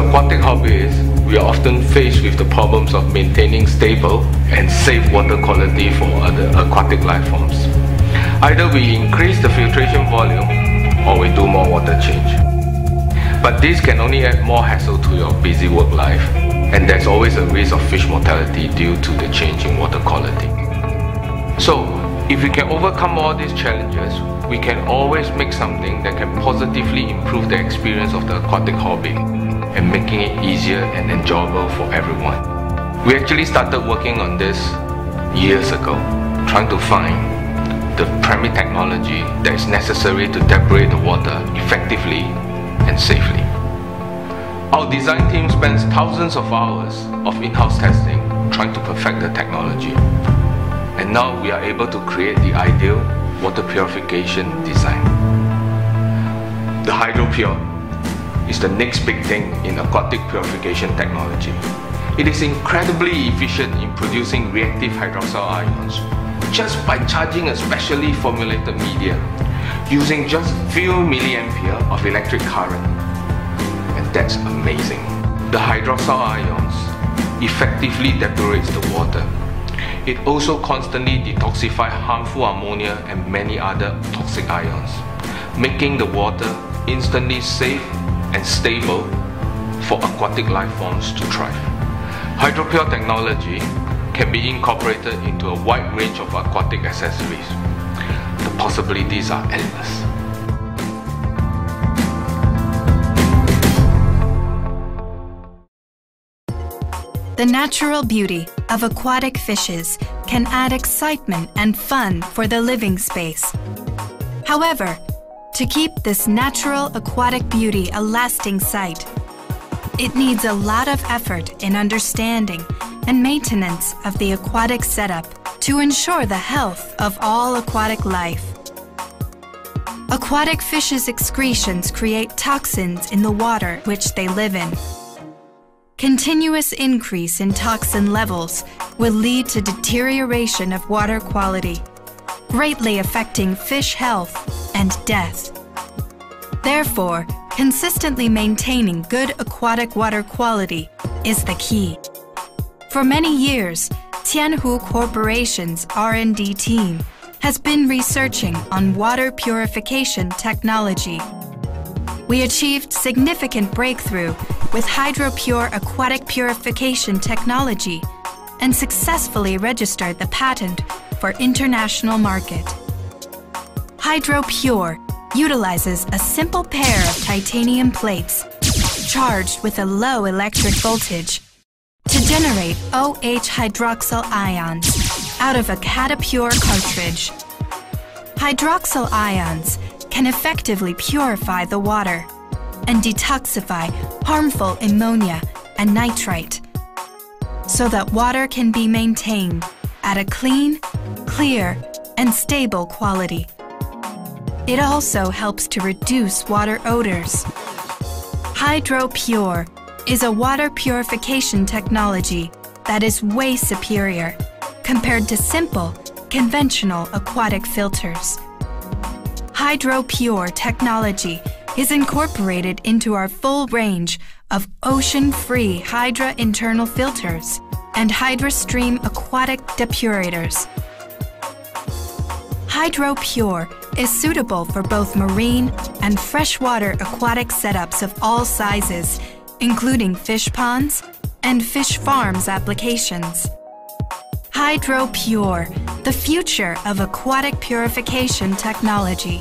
aquatic hobbies, we are often faced with the problems of maintaining stable and safe water quality for other aquatic life forms. Either we increase the filtration volume or we do more water change. But this can only add more hassle to your busy work life, and there's always a risk of fish mortality due to the change in water quality. So, if we can overcome all these challenges, we can always make something that can positively improve the experience of the aquatic hobby and making it easier and enjoyable for everyone. We actually started working on this years ago, trying to find the primary technology that is necessary to depurate the water effectively and safely. Our design team spends thousands of hours of in-house testing trying to perfect the technology. And now we are able to create the ideal water purification design. The Hydro-Pure is the next big thing in aquatic purification technology. It is incredibly efficient in producing reactive hydroxyl ions just by charging a specially formulated media using just few milliampere of electric current. And that's amazing. The hydroxyl ions effectively depurates the water. It also constantly detoxifies harmful ammonia and many other toxic ions, making the water instantly safe and stable for aquatic life forms to thrive. Hydro-Pure technology can be incorporated into a wide range of aquatic accessories. The possibilities are endless. The natural beauty of aquatic fishes can add excitement and fun for the living space. However, to keep this natural aquatic beauty a lasting sight, it needs a lot of effort in understanding and maintenance of the aquatic setup to ensure the health of all aquatic life. Aquatic fishes' excretions create toxins in the water which they live in. Continuous increase in toxin levels will lead to deterioration of water quality, greatly affecting fish health and death. Therefore, consistently maintaining good aquatic water quality is the key. For many years, Tianhu Corporation's R&D team has been researching on water purification technology. We achieved significant breakthrough with Hydro-Pure aquatic purification technology and successfully registered the patent for international market. Hydro-Pure utilizes a simple pair of titanium plates charged with a low electric voltage to generate OH hydroxyl ions out of a Cata-Pure cartridge. Hydroxyl ions can effectively purify the water and detoxify harmful ammonia and nitrite so that water can be maintained at a clean, clear, and stable quality. It also helps to reduce water odors. Hydro-Pure is a water purification technology that is way superior compared to simple, conventional aquatic filters. Hydro-Pure technology is incorporated into our full range of Ocean Free Hydra Internal filters and Hydra Stream aquatic depurators. Hydro-Pure is suitable for both marine and freshwater aquatic setups of all sizes, including fish ponds and fish farms applications. Hydro-Pure, the future of aquatic purification technology.